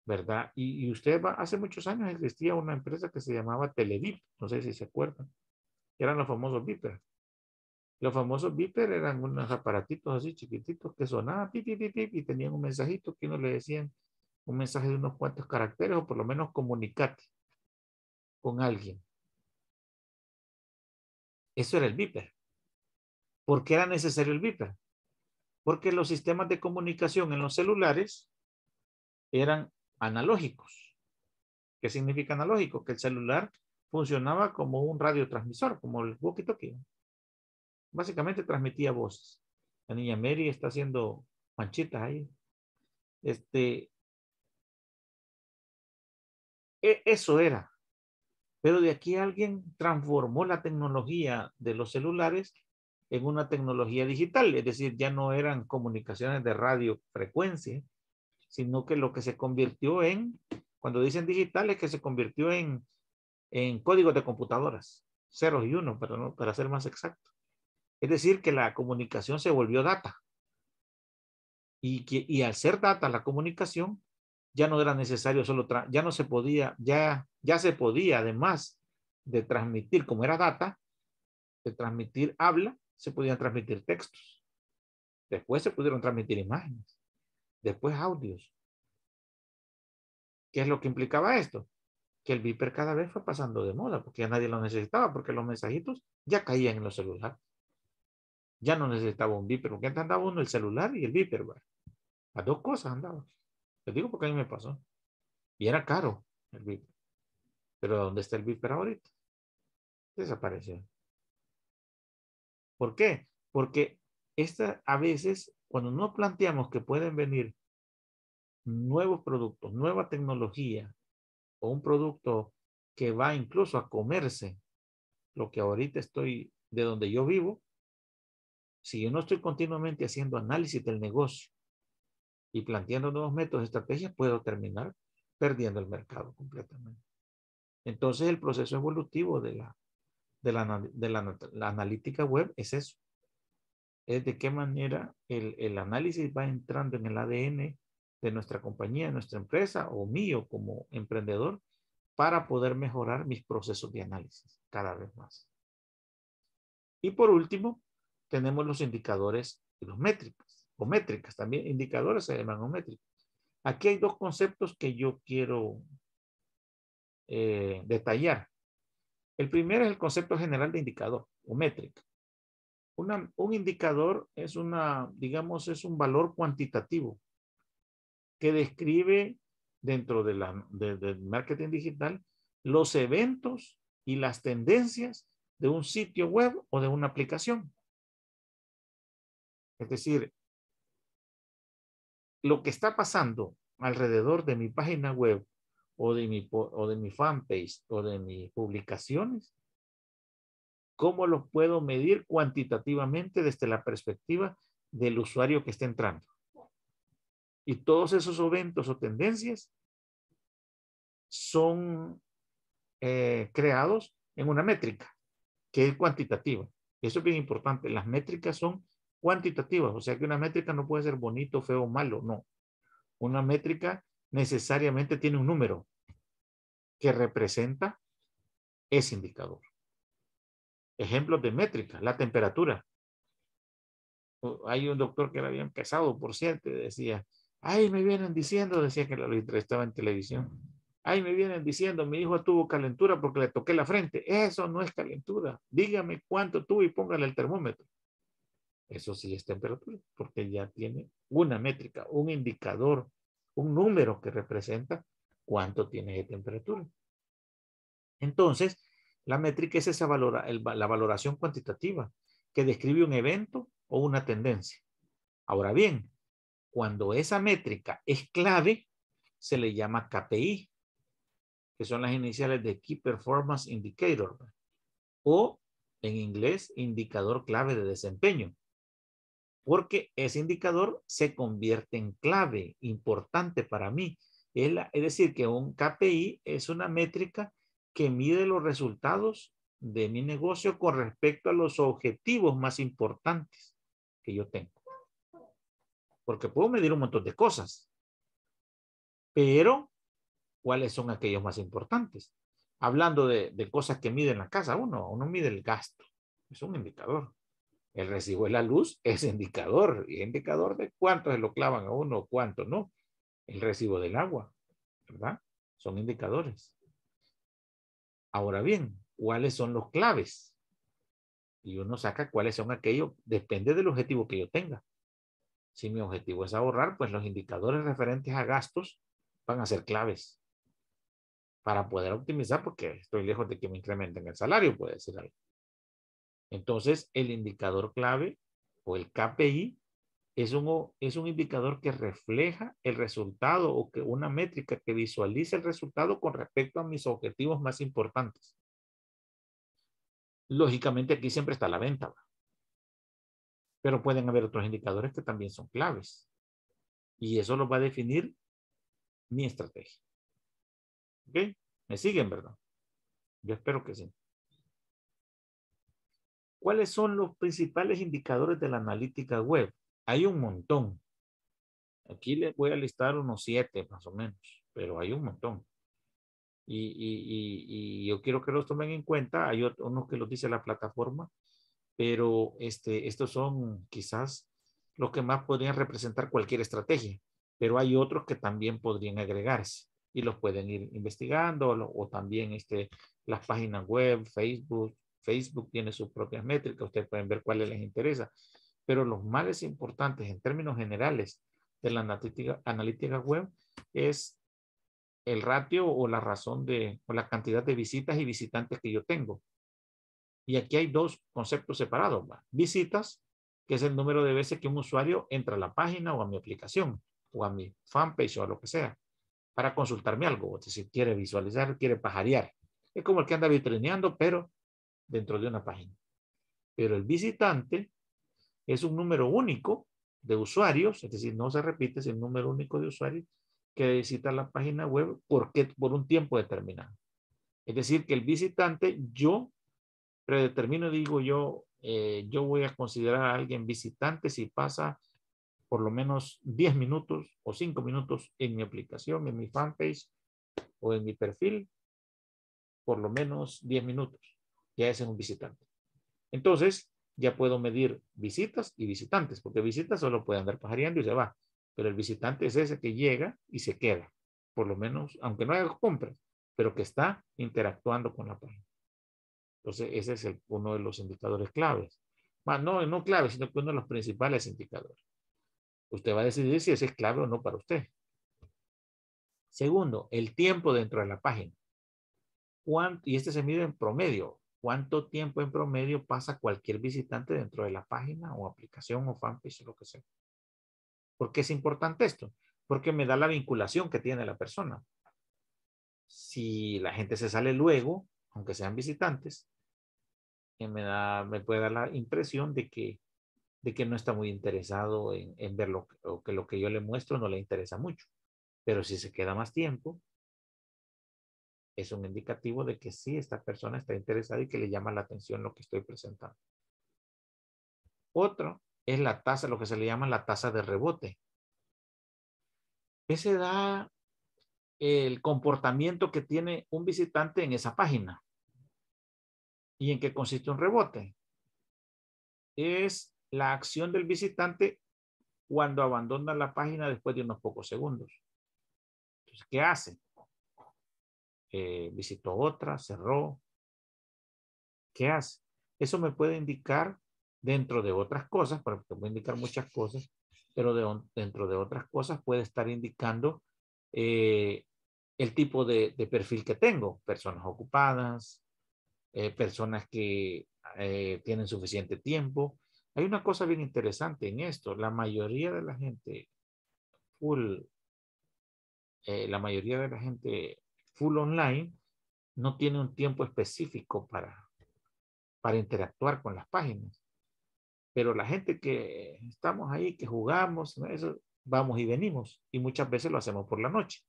¿verdad? Y, y usted va, hace muchos años existía una empresa que se llamaba Teledip, no sé si se acuerdan, eran los famosos beepers. Los famosos beepers eran unos aparatitos así chiquititos que sonaban pip, pip, pip, pip, y tenían un mensajito que uno le decían, un mensaje de unos cuantos caracteres, o por lo menos comunicate con alguien. Eso era el beeper. ¿Por qué era necesario el beeper? Porque los sistemas de comunicación en los celulares eran analógicos. ¿Qué significa analógico? Que el celular funcionaba como un radiotransmisor, como el walkie-talkie. Básicamente transmitía voces. La niña Mary está haciendo manchitas ahí. Este... Eso era. Pero de aquí alguien transformó la tecnología de los celulares en una tecnología digital. Es decir, ya no eran comunicaciones de radiofrecuencia, sino que lo que se convirtió en, cuando dicen digital, es que se convirtió en, en códigos de computadoras. Ceros y unos, para, no, para ser más exacto. Es decir, que la comunicación se volvió data. Y, que, y al ser data la comunicación, ya no era necesario solo, ya no se podía, ya, ya se podía, además de transmitir, como era data, de transmitir habla, se podían transmitir textos. Después se pudieron transmitir imágenes. Después audios. ¿Qué es lo que implicaba esto? Que el beeper cada vez fue pasando de moda, porque ya nadie lo necesitaba, porque los mensajitos ya caían en los celulares. Ya no necesitaba un beeper, porque antes andaba uno el celular y el beeper. Bueno, las dos cosas andaban. Les digo porque a mí me pasó. Y era caro el beeper. Pero ¿dónde está el beeper ahorita? Desapareció. ¿Por qué? Porque esta, a veces cuando no planteamos que pueden venir nuevos productos, nueva tecnología o un producto que va incluso a comerse lo que ahorita estoy, de donde yo vivo, Si yo no estoy continuamente haciendo análisis del negocio y planteando nuevos métodos, estrategias, puedo terminar perdiendo el mercado completamente. Entonces, el proceso evolutivo de la, de la, de la, la analítica web es eso. Es de qué manera el, el análisis va entrando en el A D N de nuestra compañía, de nuestra empresa o mío como emprendedor para poder mejorar mis procesos de análisis cada vez más. Y por último, tenemos los indicadores y los métricas, o métricas, también indicadores se llaman o métricas. Aquí hay dos conceptos que yo quiero eh, detallar. El primero es el concepto general de indicador o métrica. Una, un indicador es una, digamos, es un valor cuantitativo que describe dentro de la, de, del marketing digital los eventos y las tendencias de un sitio web o de una aplicación. Es decir, lo que está pasando alrededor de mi página web o de mi, o de mi fanpage o de mis publicaciones, ¿cómo los puedo medir cuantitativamente desde la perspectiva del usuario que está entrando? Y todos esos eventos o tendencias son eh, creados en una métrica que es cuantitativa. Eso es bien importante. Las métricas son cuantitativas. O sea que una métrica no puede ser bonito, feo o malo. No. Una métrica necesariamente tiene un número que representa ese indicador. Ejemplos de métricas, la temperatura. Hay un doctor que era bien pesado, por cierto, decía, ay, me vienen diciendo, decía que lo estaba en televisión, ay, me vienen diciendo, mi hijo tuvo calentura porque le toqué la frente. Eso no es calentura. Dígame cuánto tuvo y póngale el termómetro. Eso sí es temperatura, porque ya tiene una métrica, un indicador, un número que representa cuánto tiene de temperatura. Entonces, la métrica es esa valora, el, la valoración cuantitativa que describe un evento o una tendencia. Ahora bien, cuando esa métrica es clave, se le llama K P I, que son las iniciales de Key Performance Indicator, o en inglés, indicador clave de desempeño, porque ese indicador se convierte en clave importante para mí. Es, la, es decir, que un K P I es una métrica que mide los resultados de mi negocio con respecto a los objetivos más importantes que yo tengo. Porque puedo medir un montón de cosas, pero ¿cuáles son aquellos más importantes? Hablando de, de cosas que miden la casa, uno, uno mide el gasto, es un indicador. El recibo de la luz es indicador, y es indicador de cuánto se lo clavan a uno o cuánto no. El recibo del agua, ¿verdad? Son indicadores. Ahora bien, ¿cuáles son los claves? Y uno saca cuáles son aquellos, depende del objetivo que yo tenga. Si mi objetivo es ahorrar, pues los indicadores referentes a gastos van a ser claves para poder optimizar, porque estoy lejos de que me incrementen el salario, puede decir algo. Entonces, el indicador clave o el K P I es un, es un indicador que refleja el resultado o que una métrica que visualiza el resultado con respecto a mis objetivos más importantes. Lógicamente aquí siempre está la venta, pero pueden haber otros indicadores que también son claves y eso lo va a definir mi estrategia. ¿Ok? ¿Me siguen, verdad? Yo espero que sí. ¿Cuáles son los principales indicadores de la analítica web? Hay un montón. Aquí les voy a listar unos siete más o menos, pero hay un montón. Y, y, y, y yo quiero que los tomen en cuenta. Hay unos que los dice la plataforma, pero este, estos son quizás los que más podrían representar cualquier estrategia, pero hay otros que también podrían agregarse y los pueden ir investigando o, o también este, las páginas web, Facebook. Facebook tiene sus propias métricas, ustedes pueden ver cuáles les interesa. Pero los males importantes en términos generales de la analítica, analítica web es el ratio o la razón de, o la cantidad de visitas y visitantes que yo tengo. Y aquí hay dos conceptos separados. Visitas, que es el número de veces que un usuario entra a la página o a mi aplicación, o a mi fanpage o a lo que sea, para consultarme algo. Es decir, quiere visualizar, quiere pajarear. Es como el que anda vitrineando, pero dentro de una página. Pero el visitante es un número único de usuarios, es decir, no se repite, es el número único de usuarios que visita la página web porque, por un tiempo determinado. Es decir, que el visitante, yo predetermino, digo yo, eh, yo voy a considerar a alguien visitante si pasa por lo menos diez minutos o cinco minutos en mi aplicación, en mi fanpage o en mi perfil, por lo menos diez minutos. Ya es un visitante. Entonces, ya puedo medir visitas y visitantes, porque visitas solo puede andar pajareando y se va. Pero el visitante es ese que llega y se queda, por lo menos, aunque no haga compras, pero que está interactuando con la página. Entonces, ese es el, uno de los indicadores claves. Más, no, no claves, sino que uno de los principales indicadores. Usted va a decidir si ese es clave o no para usted. Segundo, el tiempo dentro de la página. ¿Cuánto? Y este se mide en promedio. ¿Cuánto tiempo en promedio pasa cualquier visitante dentro de la página o aplicación o fanpage o lo que sea? ¿Por qué es importante esto? Porque me da la vinculación que tiene la persona. Si la gente se sale luego, aunque sean visitantes, me, da, me puede dar la impresión de que, de que no está muy interesado en, en ver lo, o que lo que yo le muestro no le interesa mucho. Pero si se queda más tiempo, es un indicativo de que sí, esta persona está interesada y que le llama la atención lo que estoy presentando. Otro es la tasa, lo que se le llama la tasa de rebote. Ese da el comportamiento que tiene un visitante en esa página. ¿Y en qué consiste un rebote? Es la acción del visitante cuando abandona la página después de unos pocos segundos. Entonces, ¿qué hace? Eh, visitó otra, cerró. ¿Qué hace? Eso me puede indicar dentro de otras cosas, porque puede indicar muchas cosas, pero de, dentro de otras cosas puede estar indicando eh, el tipo de, de perfil que tengo. Personas ocupadas, eh, personas que eh, tienen suficiente tiempo. Hay una cosa bien interesante en esto. La mayoría de la gente full, eh, la mayoría de la gente full online no tiene un tiempo específico para, para interactuar con las páginas. Pero la gente que estamos ahí, que jugamos, ¿no? Eso, vamos y venimos. Y muchas veces lo hacemos por la noche,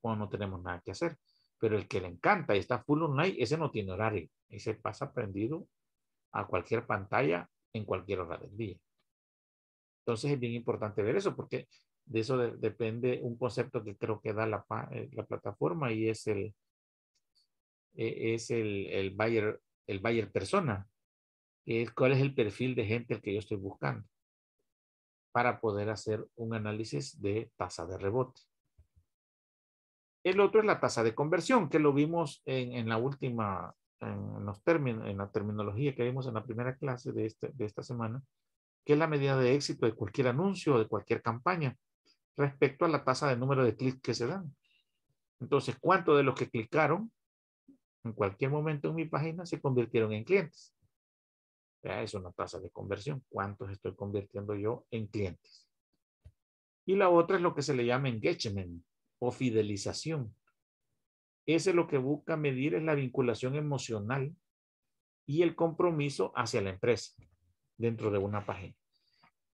cuando no tenemos nada que hacer. Pero el que le encanta y está full online, ese no tiene horario. Ese pasa prendido a cualquier pantalla, en cualquier hora del día. Entonces es bien importante ver eso, porque de eso de, depende un concepto que creo que da la, la plataforma, y es el es el, el buyer el buyer persona, que es cuál es el perfil de gente al que yo estoy buscando para poder hacer un análisis de tasa de rebote. El otro es la tasa de conversión, que lo vimos en, en la última, en los términos, en la terminología que vimos en la primera clase de, este, de esta semana, que es la medida de éxito de cualquier anuncio o de cualquier campaña respecto a la tasa de número de clics que se dan. Entonces, ¿cuántos de los que clicaron en cualquier momento en mi página se convirtieron en clientes? Ya es una tasa de conversión. ¿Cuántos estoy convirtiendo yo en clientes? Y la otra es lo que se le llama engagement o fidelización. Ese lo que busca medir es la vinculación emocional y el compromiso hacia la empresa dentro de una página.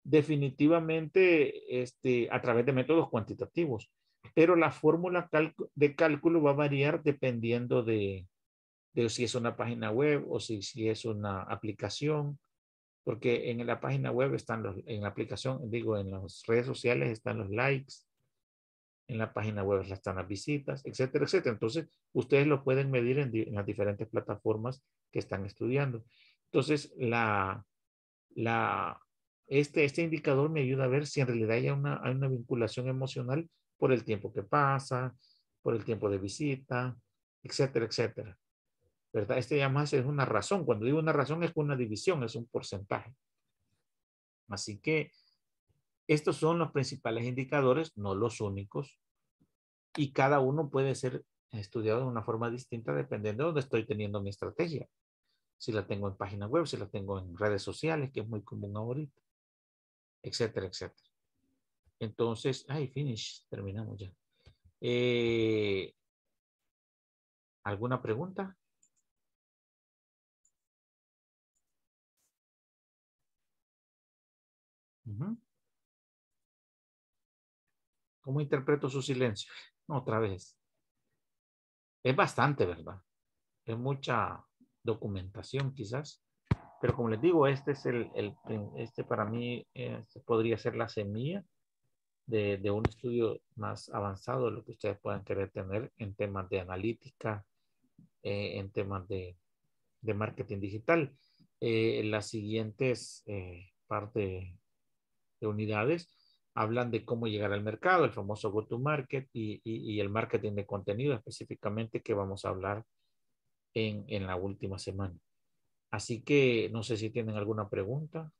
Definitivamente este, a través de métodos cuantitativos, pero la fórmula de cálculo va a variar dependiendo de, de si es una página web o si, si es una aplicación, porque en la página web están los, en la aplicación, digo, en las redes sociales están los likes, en la página web están las visitas, etcétera, etcétera. Entonces, ustedes lo pueden medir en, en las diferentes plataformas que están estudiando. Entonces, la, la, este, este indicador me ayuda a ver si en realidad hay una, hay una vinculación emocional por el tiempo que pasa, por el tiempo de visita, etcétera, etcétera. ¿Verdad? Este ya más es una razón. Cuando digo una razón es una división, es un porcentaje. Así que estos son los principales indicadores, no los únicos, y cada uno puede ser estudiado de una forma distinta dependiendo de dónde estoy teniendo mi estrategia. Si la tengo en página web, si la tengo en redes sociales, que es muy común ahorita, etcétera, etcétera. Entonces, ay, finish, terminamos ya. Eh, ¿Alguna pregunta? Uh-huh. ¿Cómo interpreto su silencio? Otra vez. Es bastante, ¿verdad? Es mucha documentación quizás. Pero como les digo, este es el, el este para mí este podría ser la semilla de, de un estudio más avanzado de lo que ustedes puedan querer tener en temas de analítica, eh, en temas de, de marketing digital. Eh, las siguientes eh, partes de unidades hablan de cómo llegar al mercado, el famoso go to market y, y, y el marketing de contenido específicamente que vamos a hablar en, en la última semana. Así que no sé si tienen alguna pregunta.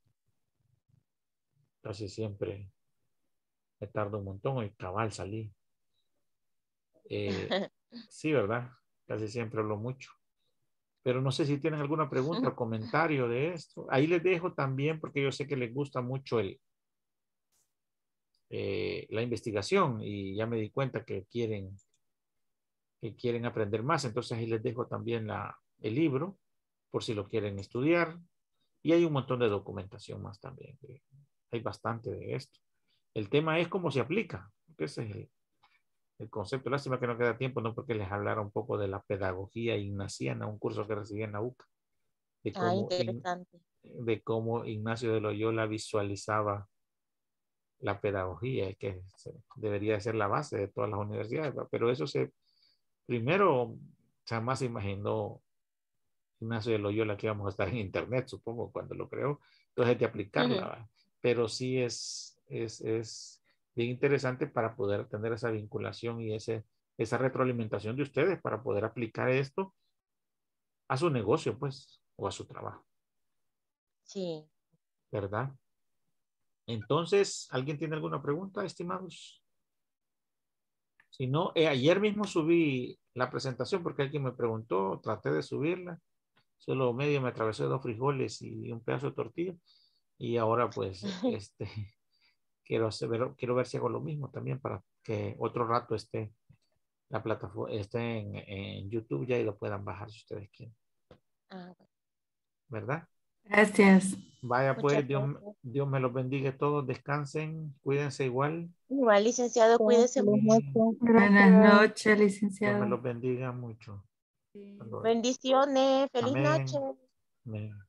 Casi siempre me tardo un montón. El cabal salí. Eh, sí, ¿verdad? Casi siempre hablo mucho. Pero no sé si tienen alguna pregunta o comentario de esto. Ahí les dejo también porque yo sé que les gusta mucho el, eh, la investigación y ya me di cuenta que quieren, que quieren aprender más. Entonces ahí les dejo también la, el libro, por si lo quieren estudiar. Y hay un montón de documentación más también. Hay bastante de esto. El tema es cómo se aplica. Ese es el, el concepto. Lástima que no queda tiempo, no porque les hablara un poco de la pedagogía ignaciana, un curso que recibí en la U C A. De cómo, ah, interesante. In, de cómo Ignacio de Loyola visualizaba la pedagogía, que debería ser la base de todas las universidades. Pero eso se, primero, jamás se imaginó Ignacio de Loyola que íbamos a estar en internet, supongo, cuando lo creó. Entonces hay que aplicarla. Uh-huh. Pero sí es, es, es bien interesante para poder tener esa vinculación y ese, esa retroalimentación de ustedes para poder aplicar esto a su negocio, pues, o a su trabajo. Sí. ¿Verdad? Entonces, ¿alguien tiene alguna pregunta, estimados? Si no, eh, ayer mismo subí la presentación porque alguien me preguntó, traté de subirla. Solo medio me atravesé dos frijoles y un pedazo de tortilla. Y ahora pues este, quiero, hacer, quiero ver si hago lo mismo también para que otro rato esté, la plataforma, esté en, en YouTube ya y lo puedan bajar si ustedes quieren. ¿Verdad? Gracias. Vaya pues, Dios, Dios me los bendiga todos. Descansen, cuídense igual. Igual, licenciado, cuídense mucho. Buenas noches, licenciado. Dios me los bendiga mucho. Bendiciones, feliz Amén. Noche. Amén.